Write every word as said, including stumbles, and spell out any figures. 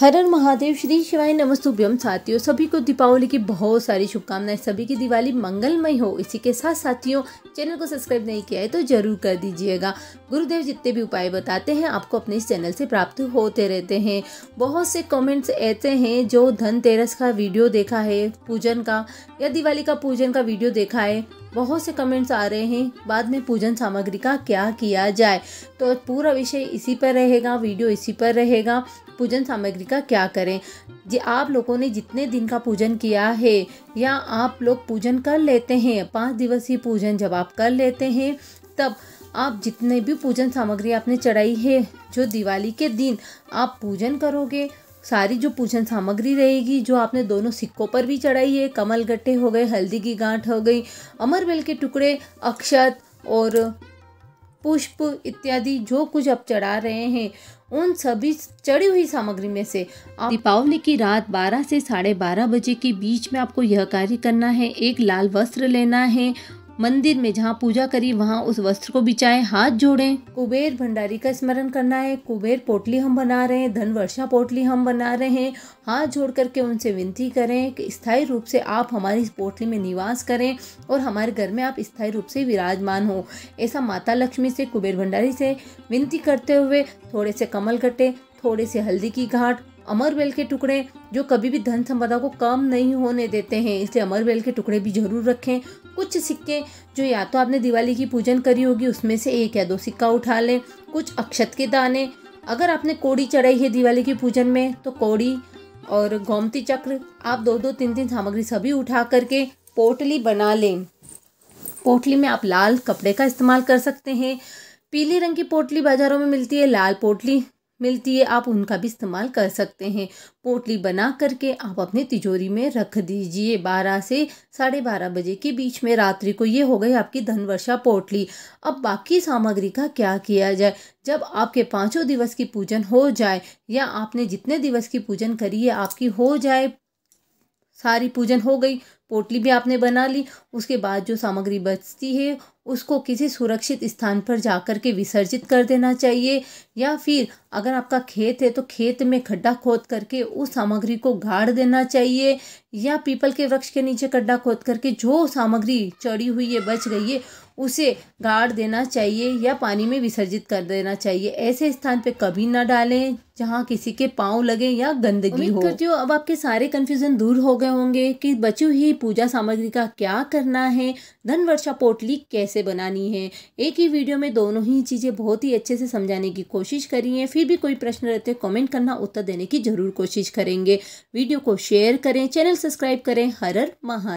हर हर महादेव, श्री शिवाय नमस्तुभ्यम। साथियों, सभी को दीपावली की बहुत सारी शुभकामनाएं। सभी की दिवाली मंगलमय हो। इसी के साथ साथियों, चैनल को सब्सक्राइब नहीं किया है तो जरूर कर दीजिएगा। गुरुदेव जितने भी उपाय बताते हैं आपको अपने इस चैनल से प्राप्त होते रहते हैं। बहुत से कमेंट्स ऐसे हैं जो धनतेरस का वीडियो देखा है पूजन का या दिवाली का पूजन का वीडियो देखा है, बहुत से कमेंट्स आ रहे हैं बाद में पूजन सामग्री का क्या किया जाए। तो पूरा विषय इसी पर रहेगा, वीडियो इसी पर रहेगा, पूजन सामग्री का क्या करें। जी, आप लोगों ने जितने दिन का पूजन किया है या आप लोग पूजन कर लेते हैं, पाँच दिवसीय पूजन जब आप कर लेते हैं तब आप जितने भी पूजन सामग्री आपने चढ़ाई है, जो दिवाली के दिन आप पूजन करोगे, सारी जो पूजन सामग्री रहेगी जो आपने दोनों सिक्कों पर भी चढ़ाई है, कमल गट्टे हो गए, हल्दी की गांठ हो गई, अमरबेल के टुकड़े, अक्षत और पुष्प इत्यादि जो कुछ आप चढ़ा रहे हैं, उन सभी चढ़ी हुई सामग्री में से आप दीपावली की रात बारह से साढ़े बारह बजे के बीच में आपको यह कार्य करना है। एक लाल वस्त्र लेना है, मंदिर में जहाँ पूजा करी वहाँ उस वस्त्र को बिछाएं, हाथ जोड़ें। कुबेर भंडारी का स्मरण करना है। कुबेर पोटली हम बना रहे हैं, धन वर्षा पोटली हम बना रहे हैं। हाथ जोड़ करके उनसे विनती करें कि स्थायी रूप से आप हमारी इस पोटली में निवास करें और हमारे घर में आप स्थायी रूप से विराजमान हो। ऐसा माता लक्ष्मी से, कुबेर भंडारी से विनती करते हुए थोड़े से कमल गट्टे, थोड़े से हल्दी की गांठ, अमरबेल के टुकड़े, जो कभी भी धन संपदा को कम नहीं होने देते हैं, इसलिए अमरबेल के टुकड़े भी जरूर रखें। कुछ सिक्के जो या तो आपने दिवाली की पूजन करी होगी उसमें से एक या दो सिक्का उठा लें। कुछ अक्षत के दाने, अगर आपने कौड़ी चढ़ाई है दिवाली के पूजन में तो कौड़ी और गोमती चक्र, आप दो दो तीन तीन सामग्री सभी उठा करके पोटली बना लें। पोटली में आप लाल कपड़े का इस्तेमाल कर सकते हैं। पीले रंग की पोटली बाजारों में मिलती है, लाल पोटली मिलती है, आप उनका भी इस्तेमाल कर सकते हैं। पोटली बना करके आप अपनी तिजोरी में रख दीजिए। बारह से साढ़े बारह बजे के बीच में रात्रि को ये हो गई आपकी धनवर्षा पोटली। अब बाकी सामग्री का क्या किया जाए। जब आपके पाँचों दिवस की पूजन हो जाए या आपने जितने दिवस की पूजन करी है आपकी हो जाए, सारी पूजन हो गई, पोटली भी आपने बना ली, उसके बाद जो सामग्री बचती है उसको किसी सुरक्षित स्थान पर जाकर के विसर्जित कर देना चाहिए, या फिर अगर आपका खेत है तो खेत में गड्ढा खोद करके उस सामग्री को गाड़ देना चाहिए, या पीपल के वृक्ष के नीचे गड्ढा खोद करके जो सामग्री चढ़ी हुई है, बच गई है, उसे गाड़ देना चाहिए या पानी में विसर्जित कर देना चाहिए। ऐसे स्थान पे कभी ना डालें जहाँ किसी के पाँव लगे या गंदगी हो। उम्मीद करती हूँ अब आपके सारे कन्फ्यूज़न दूर हो गए होंगे कि बची हुई पूजा सामग्री का क्या करना है, धन वर्षा पोटली कैसे बनानी है। एक ही वीडियो में दोनों ही चीज़ें बहुत ही अच्छे से समझाने की कोशिश करी है। फिर भी कोई प्रश्न रहते हैं कमेंट करना, उत्तर देने की जरूर कोशिश करेंगे। वीडियो को शेयर करें, चैनल सब्सक्राइब करें। हर हर महादेव।